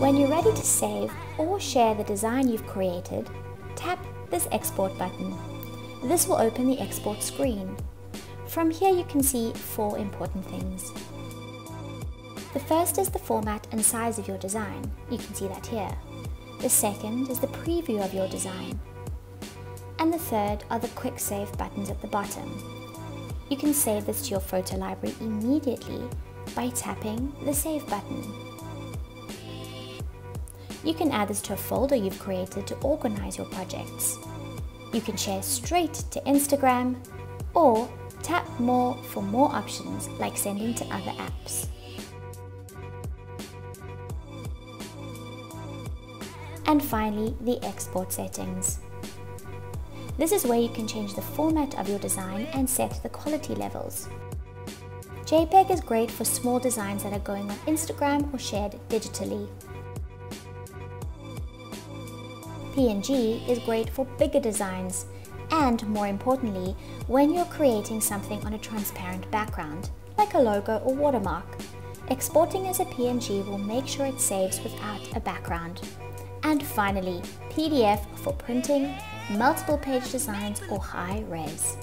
When you're ready to save or share the design you've created, tap this export button. This will open the export screen. From here you can see four important things. The first is the format and size of your design. You can see that here. The second is the preview of your design. And the third are the quick save buttons at the bottom. You can save this to your photo library immediately by tapping the save button. You can add this to a folder you've created to organize your projects. You can share straight to Instagram or tap more for more options like sending to other apps. And finally, the export settings. This is where you can change the format of your design and set the quality levels. JPEG is great for small designs that are going on Instagram or shared digitally. PNG is great for bigger designs and, more importantly, when you're creating something on a transparent background, like a logo or watermark. Exporting as a PNG will make sure it saves without a background. And finally, PDF for printing, multiple page designs or high res.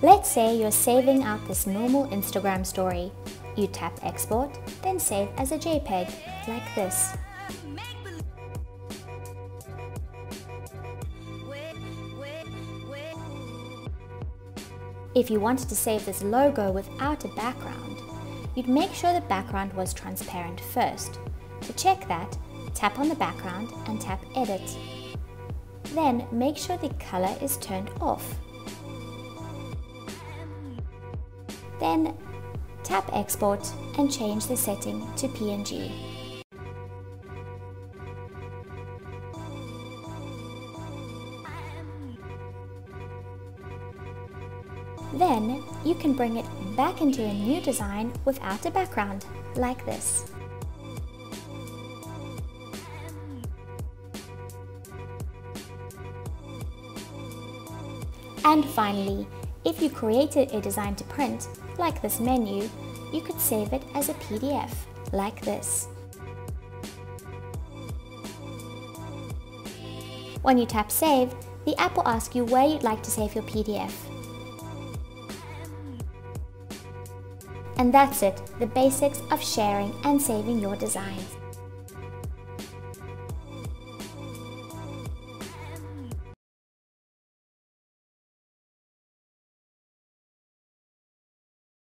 Let's say you're saving out this normal Instagram story. You tap export, then save as a JPEG, like this. If you wanted to save this logo without a background, you'd make sure the background was transparent first. To check that, tap on the background and tap Edit. Then make sure the color is turned off. Then tap Export and change the setting to PNG. Then you can bring it back into a new design without a background, like this. And finally, if you created a design to print, like this menu, you could save it as a PDF, like this. When you tap Save, the app will ask you where you'd like to save your PDF. And that's it, the basics of sharing and saving your designs.